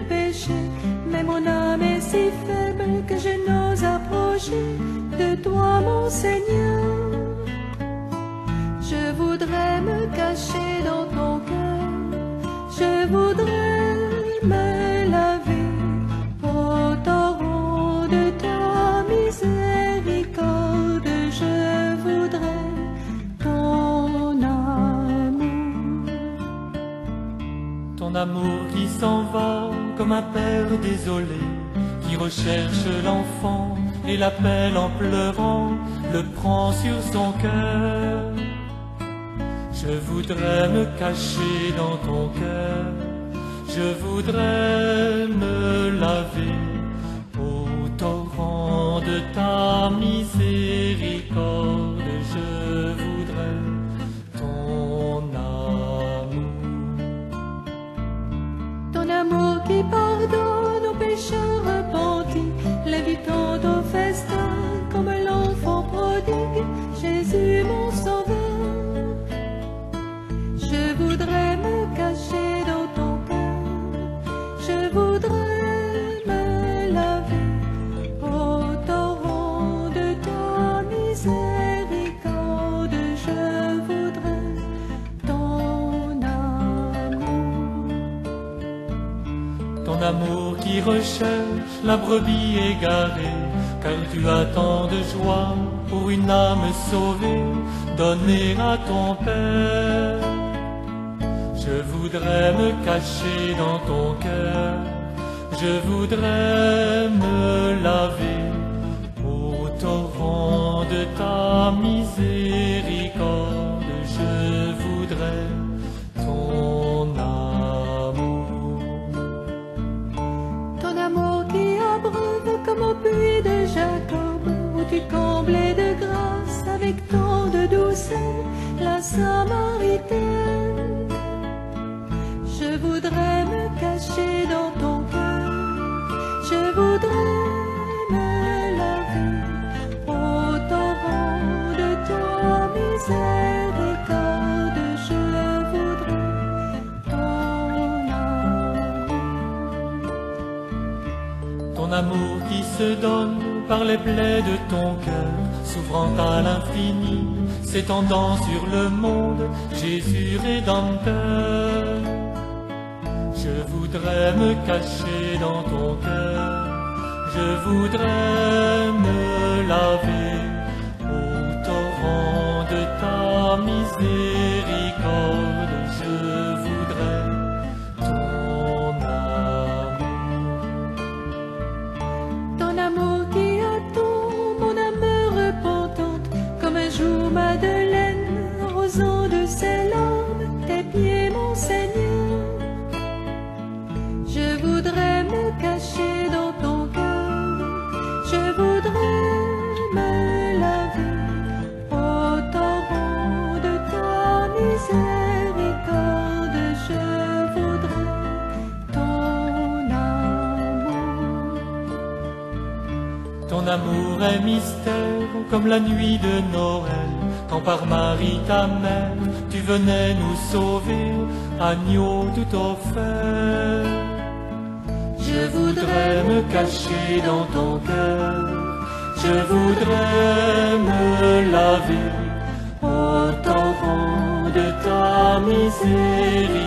le péché, mais mon âme est si faible que je n'ose approcher de toi, mon Seigneur. Je voudrais me cacher dans ton cœur, je voudrais me laver au torrent de ta miséricorde, je voudrais ton amour. Ton amour qui s'en va comme un père désolé, qui recherche l'enfant et l'appelle en pleurant, le prend sur son cœur. Je voudrais me cacher dans ton cœur, je voudrais me laver au torrent de ta miséricorde, je voudrais ton amour. Ton amour qui pardonne aux pécheurs repentis, l'évitant au festin comme l'enfant prodigue, Jésus mon sauveur. Je voudrais me cacher dans ton cœur, je voudrais me laver au torrent de ta miséricorde, je voudrais ton amour. Ton amour qui recherche la brebis égarée, car tu as tant de joie pour une âme sauvée, donnée à ton Père. Je voudrais me cacher dans ton cœur, je voudrais me laver au torrent de ta miséricorde, je voudrais ton amour. Ton amour qui abreuve comme au puits de Jacob, où tu comblais de grâce avec tant de douceur la Samaritaine. Je voudrais me cacher dans ton cœur, je voudrais me laver au torrent de ta miséricorde, je voudrais ton amour. Ton amour qui se donne par les plaies de ton cœur, s'ouvrant à l'infini, s'étendant sur le monde, Jésus rédempteur. Je voudrais me cacher dans ton cœur, je voudrais me laver au torrent de ta miséricorde, je voudrais ton amour. Ton amour qui attend mon âme repentante, comme un jour Madeleine arrosant de ses larmes tes pieds, mon Seigneur. Je voudrais me cacher dans ton cœur, je voudrais me laver au torrent de ta miséricorde, je voudrais ton amour. Ton amour est mystère comme la nuit de Noël, quand par Marie ta mère tu venais nous sauver, agneau tout offert. Je voudrais me cacher dans ton cœur, je voudrais me laver au torrent de ta miséricorde.